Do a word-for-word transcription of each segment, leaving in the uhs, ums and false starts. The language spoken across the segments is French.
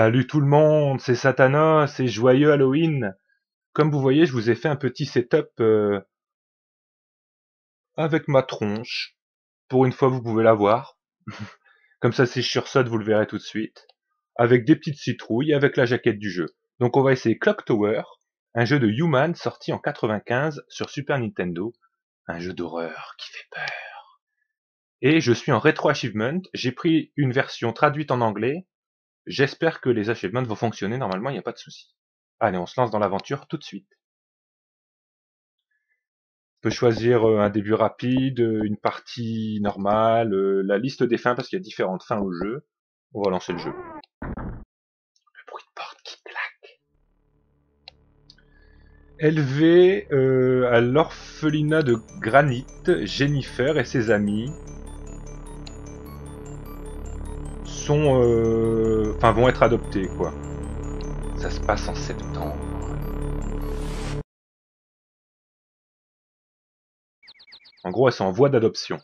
Salut tout le monde, c'est Satana, c'est joyeux Halloween. Comme vous voyez, je vous ai fait un petit setup euh, avec ma tronche. Pour une fois, vous pouvez la voir. Comme ça, si je sursaute, vous le verrez tout de suite. Avec des petites citrouilles, avec la jaquette du jeu. Donc on va essayer Clock Tower, un jeu de Human sorti en quatre-vingt-quinze sur Super Nintendo. Un jeu d'horreur qui fait peur. Et je suis en Retro Achievement, j'ai pris une version traduite en anglais. J'espère que les achievements vont fonctionner, normalement il n'y a pas de souci. Allez, on se lance dans l'aventure tout de suite. On peut choisir un début rapide, une partie normale, la liste des fins, parce qu'il y a différentes fins au jeu. On va lancer le jeu. Le bruit de porte qui claque. Élevée euh, à l'orphelinat de granit, Jennifer et ses amis Sont, euh, enfin, vont être adoptés, quoi. Ça se passe en septembre. En gros, elles sont en voie d'adoption.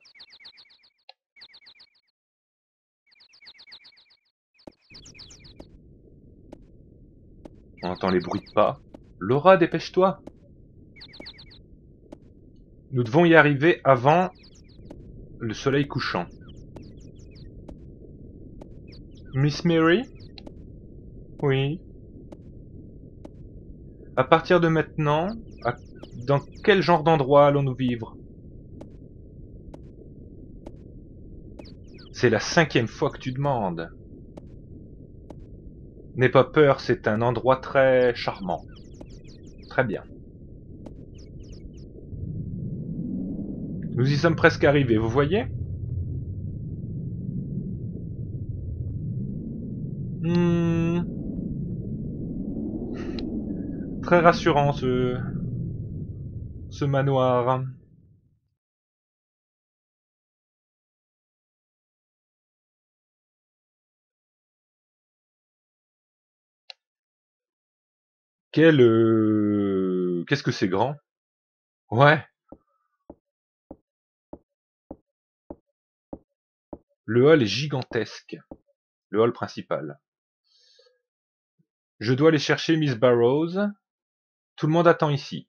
On entend les bruits de pas. Laura, dépêche-toi. Nous devons y arriver avant le soleil couchant. Miss Mary? Oui. À partir de maintenant, à... dans quel genre d'endroit allons-nous vivre? C'est la cinquième fois que tu demandes. N'aie pas peur, c'est un endroit très charmant. Très bien. Nous y sommes presque arrivés, vous voyez? Hmm. Très rassurant ce, ce manoir. Quel... Euh... Qu'est-ce que c'est grand? Ouais. Le hall est gigantesque. Le hall principal. Je dois aller chercher Miss Barrows. Tout le monde attend ici.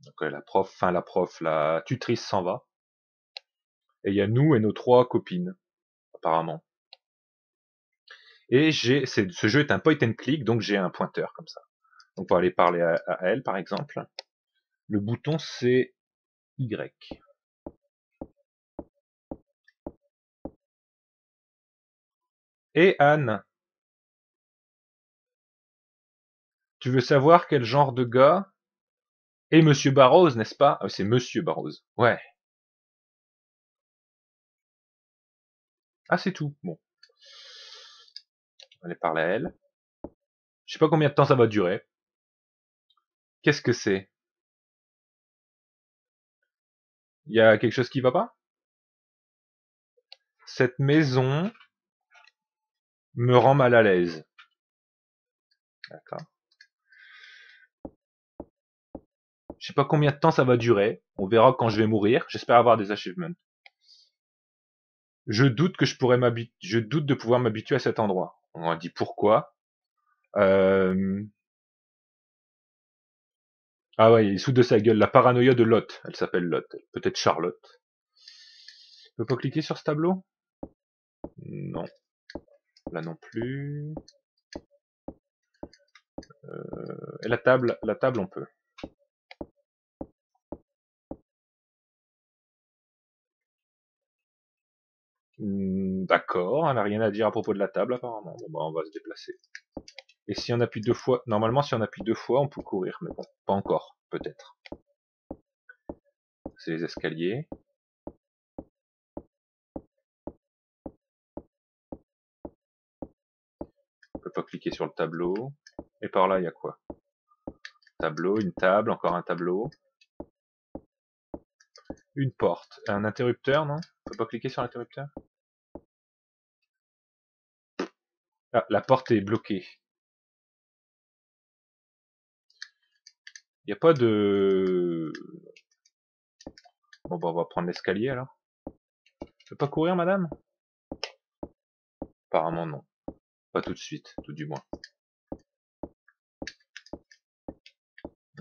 Donc la prof, enfin la prof, la tutrice s'en va. Et il y a nous et nos trois copines, apparemment. Et j'ai, ce jeu est un point and click, donc j'ai un pointeur comme ça. On peut aller parler à, à elle, par exemple. Le bouton c'est Y. Et Anne, tu veux savoir quel genre de gars est Monsieur Barrows, n'est-ce pas? Ah, c'est Monsieur Barrows, ouais. Ah, c'est tout, bon. Allez, parler à elle. Je sais pas combien de temps ça va durer. Qu'est-ce que c'est? Il y a quelque chose qui va pas? Cette maison me rend mal à l'aise. D'accord. Je sais pas combien de temps ça va durer. On verra quand je vais mourir. J'espère avoir des achievements. Je doute que je pourrais m'habituer. Je doute de pouvoir m'habituer à cet endroit. On m'a dit pourquoi. Euh... Ah ouais, il soude de sa gueule. La paranoïa de Lot. Elle s'appelle Lot. Peut-être Charlotte. Je peux pas cliquer sur ce tableau? Non. Là non plus. Euh, et la table, la table on peut. Mmh, d'accord, elle n'a rien à dire à propos de la table apparemment. Bon bah on va se déplacer. Et si on appuie deux fois, normalement si on appuie deux fois on peut courir, mais bon, pas encore, peut-être. C'est les escaliers. Pas cliquer sur le tableau. Et par là il y a quoi? Tableau, une table, encore un tableau, une porte, un interrupteur. Non, on peut pas cliquer sur l'interrupteur. Ah, la porte est bloquée. Il n'y a pas de Bon bah on va prendre l'escalier alors. Je peux pas courir madame? Apparemment non. Pas tout de suite, tout du moins.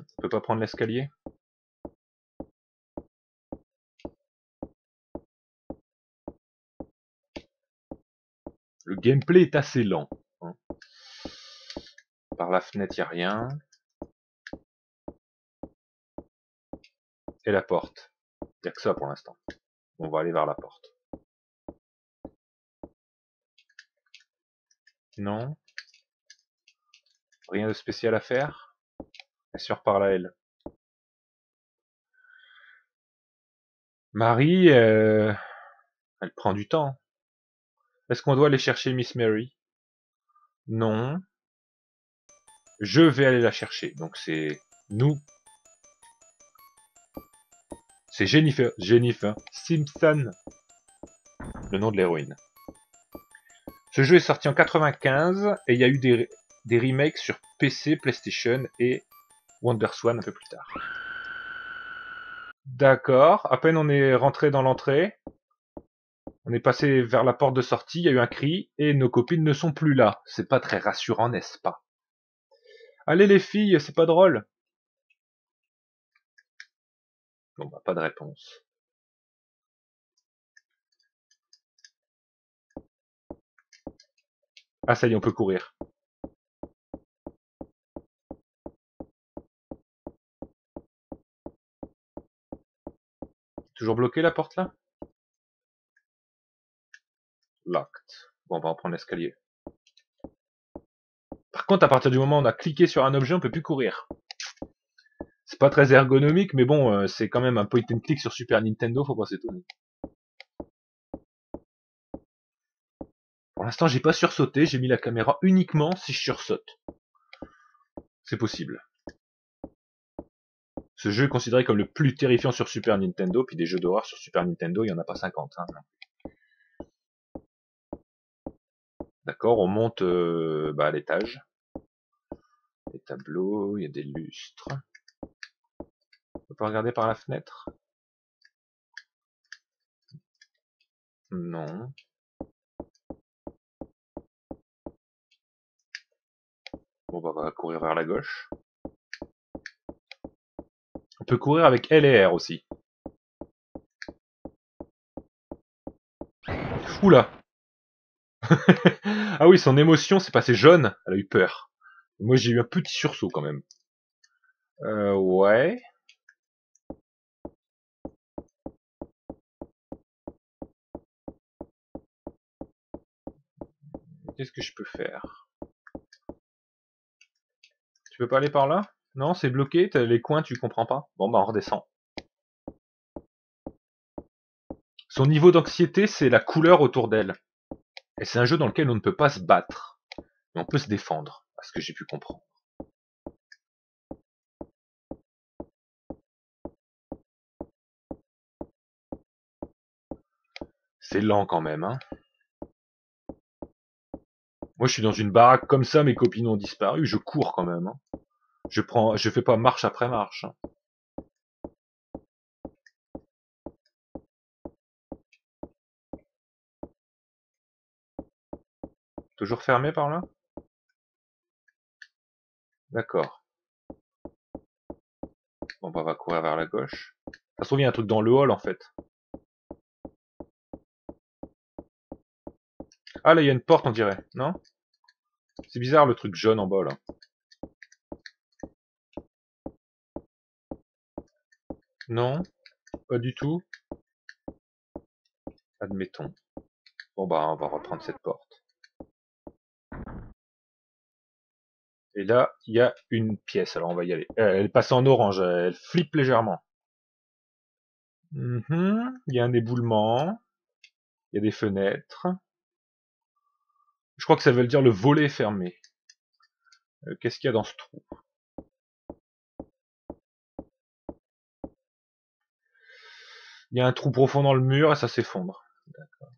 On peut pas prendre l'escalier? Le gameplay est assez lent. Hein. Par la fenêtre, il n'y a rien. Et la porte. Il n'y a que ça pour l'instant. On va aller vers la porte. Non. Rien de spécial à faire. Elle sort par là, elle. Marie, euh, elle prend du temps. Est-ce qu'on doit aller chercher Miss Mary? Non. Je vais aller la chercher. Donc c'est nous. C'est Jennifer, Jennifer Simpson, le nom de l'héroïne. Ce jeu est sorti en quatre-vingt-quinze et il y a eu des, des remakes sur P C, PlayStation et WonderSwan un peu plus tard. D'accord. À peine on est rentré dans l'entrée. On est passé vers la porte de sortie, il y a eu un cri, et nos copines ne sont plus là. C'est pas très rassurant, n'est-ce pas? Allez les filles, c'est pas drôle. Bon bah pas de réponse. Ah ça y est, on peut courir. Toujours bloquée la porte là? Locked. Bon, on va reprendre l'escalier. Par contre, à partir du moment où on a cliqué sur un objet, on peut plus courir. C'est pas très ergonomique, mais bon, euh, c'est quand même un point and click sur Super Nintendo, faut pas s'étonner. Pour l'instant, j'ai pas sursauté, j'ai mis la caméra uniquement si je sursaute. C'est possible. Ce jeu est considéré comme le plus terrifiant sur Super Nintendo, puis des jeux d'horreur sur Super Nintendo, il y en a pas cinquante, hein. D'accord, on monte euh, bah, à l'étage. Les tableaux, il y a des lustres. On peut regarder par la fenêtre? Non. Bon, bah, on va courir vers la gauche. On peut courir avec L et R aussi. Oula! Ah oui, son émotion s'est passée jaune, elle a eu peur. Moi j'ai eu un petit sursaut quand même. Euh, ouais. Qu'est-ce que je peux faire? Tu peux pas aller par là? Non, c'est bloqué, t'as les coins, tu comprends pas. Bon bah on redescend. Son niveau d'anxiété, c'est la couleur autour d'elle. Et c'est un jeu dans lequel on ne peut pas se battre, mais on peut se défendre, à ce que j'ai pu comprendre. C'est lent quand même, hein. Moi je suis dans une baraque comme ça, mes copines ont disparu, je cours quand même, hein. Je prends, je fais pas marche après marche. Hein. Toujours fermé par là? D'accord. Bon, bah, on va courir vers la gauche. Ça se trouve, il y a un truc dans le hall, en fait. Ah, là, il y a une porte, on dirait. Non? C'est bizarre, le truc jaune en bas, là. Non? Pas du tout. Admettons. Bon, bah, on va reprendre cette porte. Et là, il y a une pièce, alors on va y aller. Elle passe en orange, elle flippe légèrement. Mm-hmm. Il y a un éboulement, il y a des fenêtres. Je crois que ça veut dire le volet fermé. Euh, Qu'est-ce qu'il y a dans ce trou? Il y a un trou profond dans le mur et ça s'effondre. D'accord.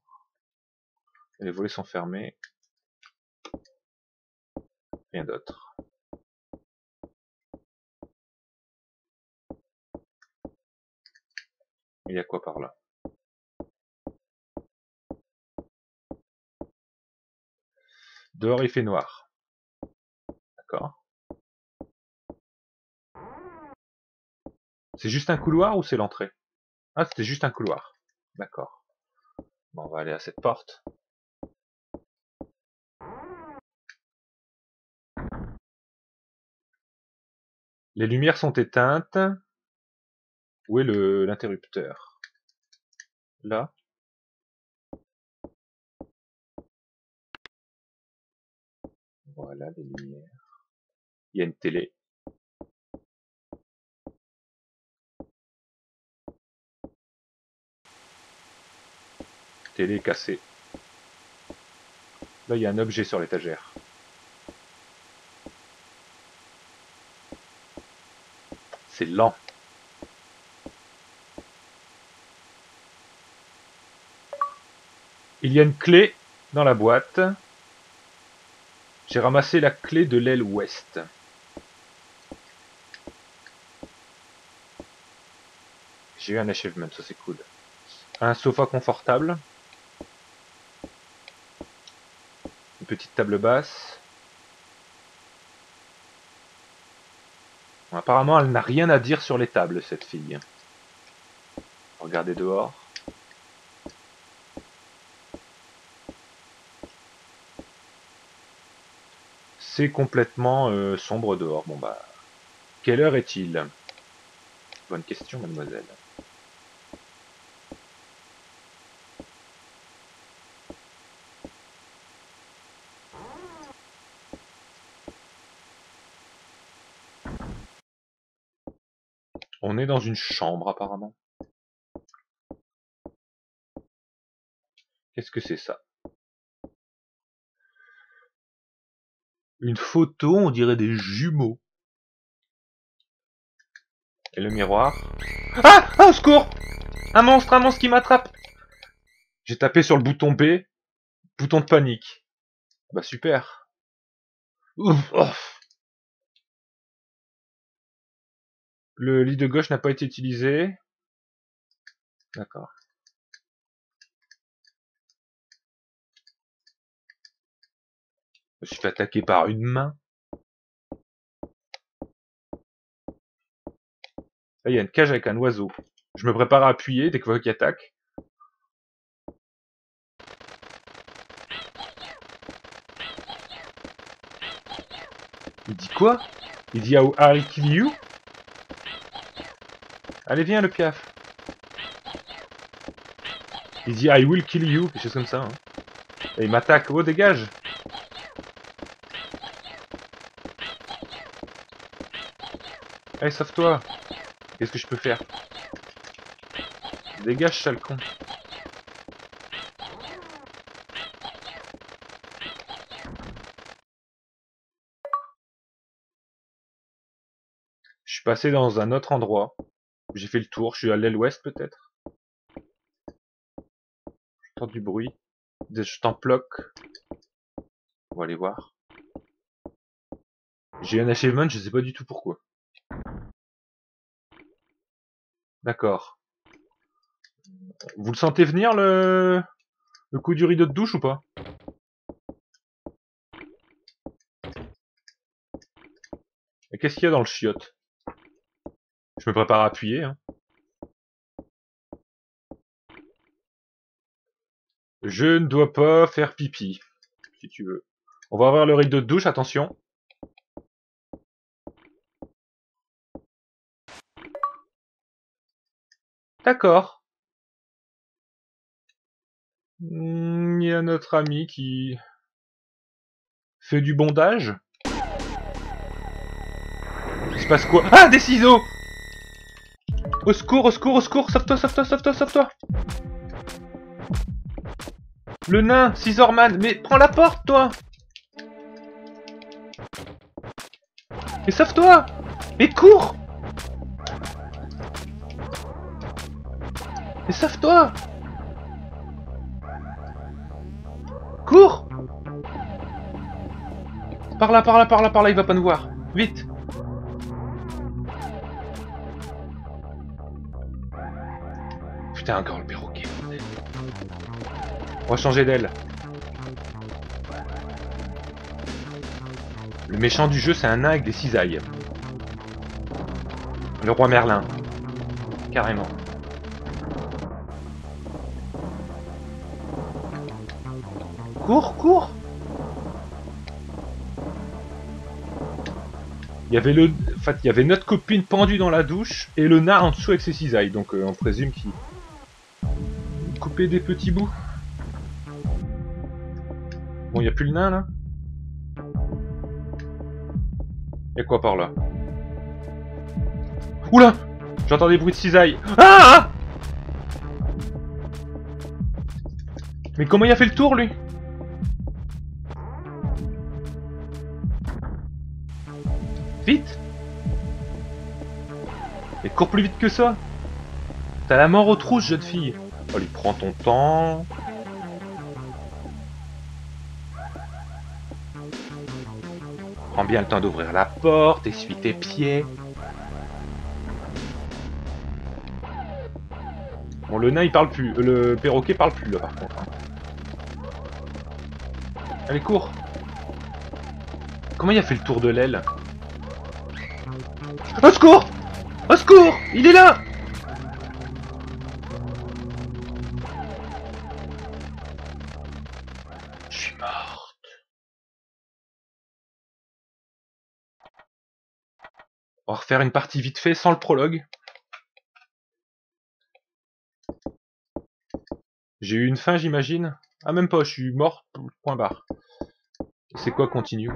Les volets sont fermés. Rien d'autre. Il y a quoi par là? Dehors, il fait noir. D'accord. C'est juste un couloir ou c'est l'entrée? Ah, c'était juste un couloir. D'accord. Bon, on va aller à cette porte. Les lumières sont éteintes. Où est le l'interrupteur? Là. Voilà les lumières. Il y a une télé. Télé cassée. Là, il y a un objet sur l'étagère. C'est lent. Il y a une clé dans la boîte. J'ai ramassé la clé de l'aile ouest. J'ai eu un achievement, ça c'est cool. Un sofa confortable. Une petite table basse. Bon, apparemment, elle n'a rien à dire sur les tables, cette fille. Regardez dehors. C'est complètement euh, sombre dehors. Bon bah, quelle heure est-il? Bonne question, mademoiselle. On est dans une chambre, apparemment. Qu'est-ce que c'est ça? Une photo, on dirait des jumeaux. Et le miroir... Ah! Ah, au secours! Un monstre, un monstre qui m'attrape! J'ai tapé sur le bouton B. Bouton de panique. Bah super. Ouf, ouf. Le lit de gauche n'a pas été utilisé. D'accord. Je me suis fait attaquer par une main. Là, il y a une cage avec un oiseau. Je me prépare à appuyer dès que je vois qu'il attaque. Il dit quoi? Il dit « I'll kill you ». Allez, viens, le piaf. Il dit « I will kill you », quelque chose comme ça. Hein. Et il m'attaque. Oh, dégage. Allez, sauve-toi. Qu'est-ce que je peux faire? Dégage, sale con. Je suis passé dans un autre endroit. J'ai fait le tour, je suis à l'aile ouest peut-être. J'entends du bruit. Je t'en bloque. On va aller voir. J'ai un achievement, je sais pas du tout pourquoi. D'accord. Vous le sentez venir le, le coup du rideau de douche ou pas? Et qu'est-ce qu'il y a dans le chiotte? Je me prépare à appuyer. Hein. Je ne dois pas faire pipi, si tu veux. On va avoir le rideau de douche, attention. D'accord. Il y a notre ami qui fait du bondage. Il se passe quoi? Ah, des ciseaux! Au secours, au secours, au secours, sauve-toi, sauve-toi, sauve-toi, sauve-toi. Le nain, Scissorman, mais prends la porte, toi. Mais sauve-toi. Mais cours. Mais sauve-toi. Cours. Par là, par là, par là, par là, il va pas nous voir. Vite. Putain, encore le perroquet. On va changer d'aile. Le méchant du jeu, c'est un nain avec des cisailles. Le roi Merlin. Carrément. Cours, cours. Il y avait le... En fait, il y avait notre copine pendue dans la douche et le nain en dessous avec ses cisailles. Donc euh, on présume qu'il coupait des petits bouts. Bon, il n'y a plus le nain là. Et quoi par là? Oula! J'entends des bruits de cisailles. Ah! Mais comment il a fait le tour lui? Vite! Et cours plus vite que ça! T'as la mort aux trousses, jeune fille! Allez, prends ton temps! Prends bien le temps d'ouvrir la porte, essuie tes pieds! Bon, le nain il parle plus, euh, le perroquet parle plus là par contre. Allez, cours! Comment il a fait le tour de l'aile? Au secours! Au secours! Il est là! Je suis morte. On va refaire une partie vite fait sans le prologue. J'ai eu une fin, j'imagine. Ah, même pas, je suis mort, point barre. C'est quoi, continue?